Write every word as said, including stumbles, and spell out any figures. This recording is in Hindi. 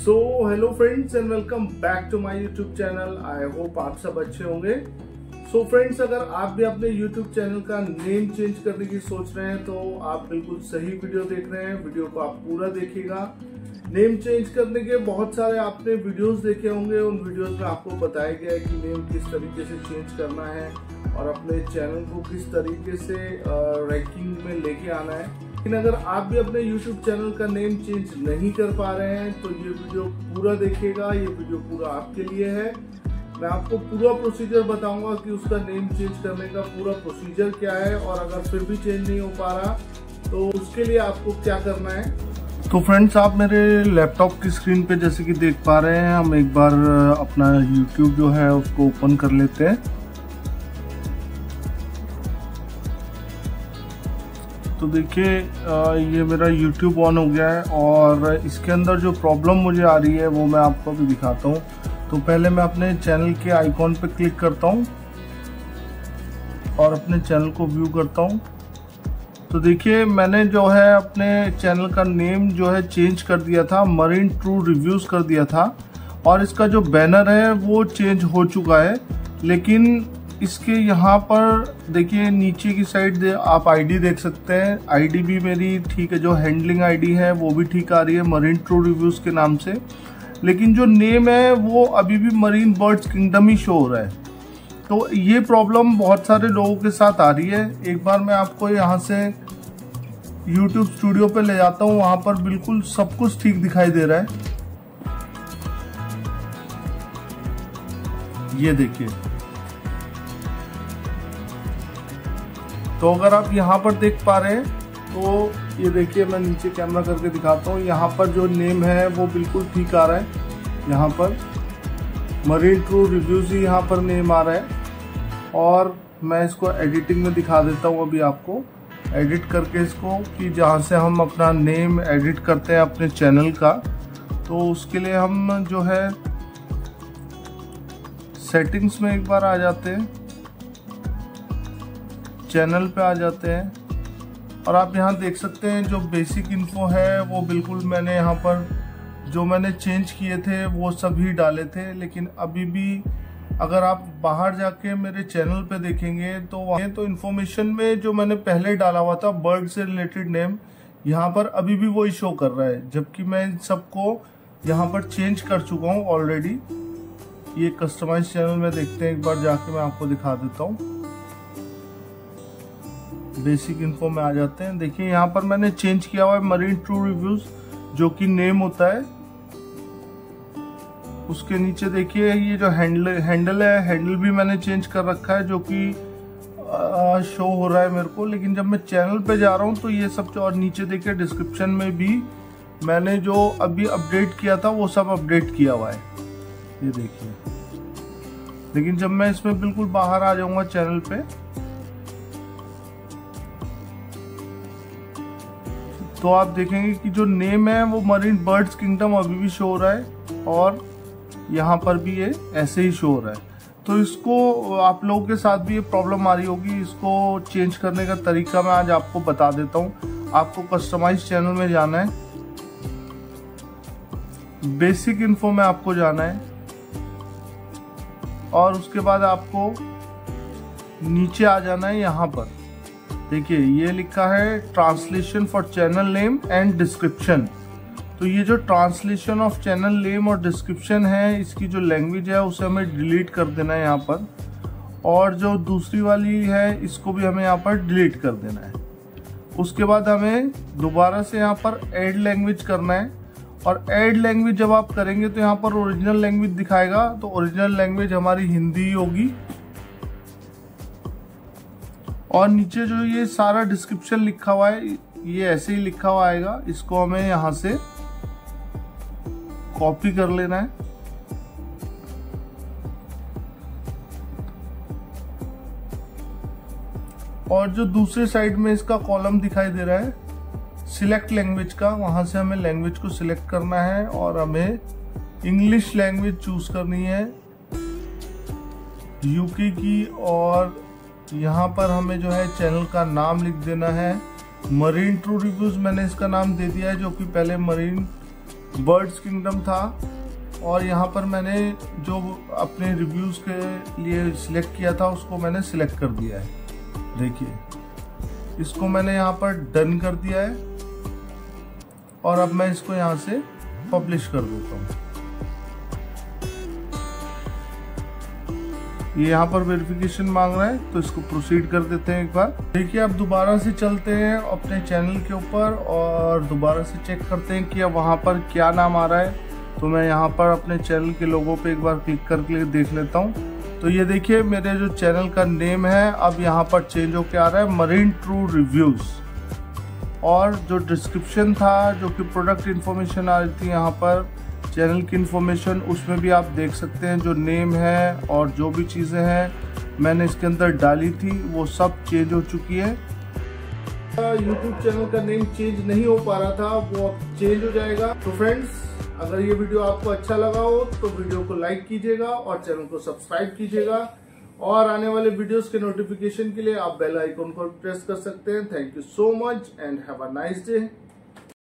So hello friends and welcome back to my YouTube channel. I hope आप सब अच्छे होंगे। सो so, फ्रेंड्स अगर आप भी अपने यूट्यूब चैनल का नेम चेंज करने की सोच रहे हैं तो आप बिल्कुल सही वीडियो देख रहे हैं। वीडियो को आप पूरा देखिएगा। नेम चेंज करने के बहुत सारे आपने वीडियोस देखे होंगे, उन वीडियोस में आपको बताया गया है कि नेम किस तरीके से चेंज करना है और अपने चैनल को किस तरीके से रैंकिंग में लेके आना है। लेकिन अगर आप भी अपने यूट्यूब चैनल का नेम चेंज नहीं कर पा रहे हैं तो ये वीडियो पूरा देखिएगा। ये वीडियो पूरा आपके लिए है। मैं आपको पूरा प्रोसीजर बताऊंगा कि उसका नेम चेंज करने का पूरा प्रोसीजर क्या है, और अगर फिर भी चेंज नहीं हो पा रहा तो उसके लिए आपको क्या करना है। तो फ्रेंड्स आप मेरे लैपटॉप की स्क्रीन पे जैसे कि देख पा रहे हैं, हम एक बार अपना YouTube जो है उसको ओपन कर लेते हैं। तो देखिए ये मेरा YouTube ऑन हो गया है और इसके अंदर जो प्रॉब्लम मुझे आ रही है वो मैं आपको भी दिखाता हूँ। तो पहले मैं अपने चैनल के आइकॉन पे क्लिक करता हूँ और अपने चैनल को व्यू करता हूँ। तो देखिए मैंने जो है अपने चैनल का नेम जो है चेंज कर दिया था, मरीन ट्रू रिव्यूज़ कर दिया था, और इसका जो बैनर है वो चेंज हो चुका है। लेकिन इसके यहाँ पर देखिए नीचे की साइड आप आईडी देख सकते हैं। आईडी भी मेरी ठीक है, जो हैंडलिंग आईडी है वो भी ठीक आ रही है मरीन ट्रू रिव्यूज़ के नाम से, लेकिन जो नेम है वो अभी भी मरीन बर्ड्स किंगडम ही शो हो रहा है। तो ये प्रॉब्लम बहुत सारे लोगों के साथ आ रही है। एक बार मैं आपको यहाँ से YouTube स्टूडियो पे ले जाता हूँ, वहाँ पर बिल्कुल सब कुछ ठीक दिखाई दे रहा है। ये देखिए, तो अगर आप यहाँ पर देख पा रहे हैं तो ये देखिए, मैं नीचे कैमरा करके दिखाता हूँ। यहाँ पर जो नेम है वो बिल्कुल ठीक आ रहा है। यहाँ पर मरीन ट्रू रिव्यूज़ ही यहाँ पर नेम आ रहा है। और मैं इसको एडिटिंग में दिखा देता हूँ अभी आपको, एडिट करके इसको, कि जहाँ से हम अपना नेम एडिट करते हैं अपने चैनल का। तो उसके लिए हम जो है सेटिंग्स में एक बार आ जाते हैं, चैनल पे आ जाते हैं, और आप यहाँ देख सकते हैं जो बेसिक इन्फो है वो बिल्कुल मैंने यहाँ पर जो मैंने चेंज किए थे वो सभी डाले थे। लेकिन अभी भी अगर आप बाहर जाके मेरे चैनल पे देखेंगे तो वहाँ तो इन्फॉर्मेशन में जो मैंने पहले डाला हुआ था बर्ड से रिलेटेड नेम, यहाँ पर अभी भी वही शो कर रहा है, जबकि मैं इन सबको यहाँ पर चेंज कर चुका हूँ ऑलरेडी। ये कस्टमाइज चैनल में देखते हैं, एक बार जाके मैं आपको दिखा देता हूँ। बेसिक इन्फो में आ जाते हैं। देखिए यहाँ पर मैंने चेंज किया हुआ है मरीन ट्रू रिव्यूज़ जो कि नेम होता है। उसके नीचे देखिए ये जो हैंडल हैंडल है, हैंडल भी मैंने चेंज कर रखा है जो कि शो हो रहा है मेरे को। लेकिन जब मैं चैनल पे जा रहा हूँ तो ये सब, और नीचे देखिए डिस्क्रिप्शन में भी मैंने जो अभी अपडेट किया था वो सब अपडेट किया हुआ है, ये देखिए। लेकिन जब मैं इसमें बिल्कुल बाहर आ जाऊँगा चैनल पे तो आप देखेंगे कि जो नेम है वो मरीन बर्ड्स किंगडम अभी भी शो हो रहा है, और यहाँ पर भी ये ऐसे ही शो हो रहा है। तो इसको आप लोगों के साथ भी ये प्रॉब्लम आ रही होगी। इसको चेंज करने का तरीका मैं आज आपको बता देता हूँ। आपको कस्टमाइज चैनल में जाना है, बेसिक इन्फो में आपको जाना है, और उसके बाद आपको नीचे आ जाना है। यहाँ पर देखिए ये लिखा है translation for channel name and description. तो ये जो ट्रांसलेशन ऑफ चैनल नेम और डिस्क्रिप्शन है, इसकी जो लैंग्वेज है उसे हमें डिलीट कर देना है यहाँ पर, और जो दूसरी वाली है इसको भी हमें यहाँ पर डिलीट कर देना है। उसके बाद हमें दोबारा से यहाँ पर ऐड लैंग्वेज करना है, और ऐड लैंग्वेज जब आप करेंगे तो यहाँ पर ओरिजिनल लैंग्वेज दिखाएगा। तो ओरिजिनल लैंग्वेज हमारी हिंदी होगी, और नीचे जो ये सारा डिस्क्रिप्शन लिखा हुआ है ये ऐसे ही लिखा हुआ आएगा। इसको हमें यहाँ से कॉपी कर लेना है, और जो दूसरे साइड में इसका कॉलम दिखाई दे रहा है सिलेक्ट लैंग्वेज का, वहां से हमें लैंग्वेज को सिलेक्ट करना है, और हमें इंग्लिश लैंग्वेज चूज करनी है यूके की। और यहाँ पर हमें जो है चैनल का नाम लिख देना है, मरीन ट्रू रिव्यूज़ मैंने इसका नाम दे दिया है, जो कि पहले मरीन बर्ड्स किंगडम था और यहाँ पर मैंने जो अपने रिव्यूज़ के लिए सिलेक्ट किया था उसको मैंने सिलेक्ट कर दिया है। देखिए इसको मैंने यहाँ पर डन कर दिया है और अब मैं इसको यहाँ से पब्लिश कर देता हूँ। ये यहाँ पर वेरिफिकेशन मांग रहा है तो इसको प्रोसीड कर देते हैं एक बार। देखिए अब दोबारा से चलते हैं अपने चैनल के ऊपर और दोबारा से चेक करते हैं कि अब वहाँ पर क्या नाम आ रहा है। तो मैं यहाँ पर अपने चैनल के लोगों पे एक बार क्लिक करके देख लेता हूँ। तो ये देखिए मेरे जो चैनल का नेम है अब यहाँ पर चेंज होके आ रहा है मरीन ट्रू रिव्यूज़, और जो डिस्क्रिप्शन था जो कि प्रोडक्ट इन्फॉर्मेशन आ रही थी यहाँ पर चैनल की इन्फॉर्मेशन उसमें भी आप देख सकते हैं जो नेम है और जो भी चीज़ें हैं मैंने इसके अंदर डाली थी वो सब चेंज हो चुकी है। यूट्यूब चैनल का नेम चेंज नहीं हो पा रहा था वो अब चेंज हो जाएगा। तो फ्रेंड्स अगर ये वीडियो आपको अच्छा लगा हो तो वीडियो को लाइक कीजिएगा और चैनल को सब्सक्राइब कीजिएगा और आने वाले वीडियोस के नोटिफिकेशन के लिए आप बेल आइकॉन को प्रेस कर सकते हैं। Thank you so much and have a nice day.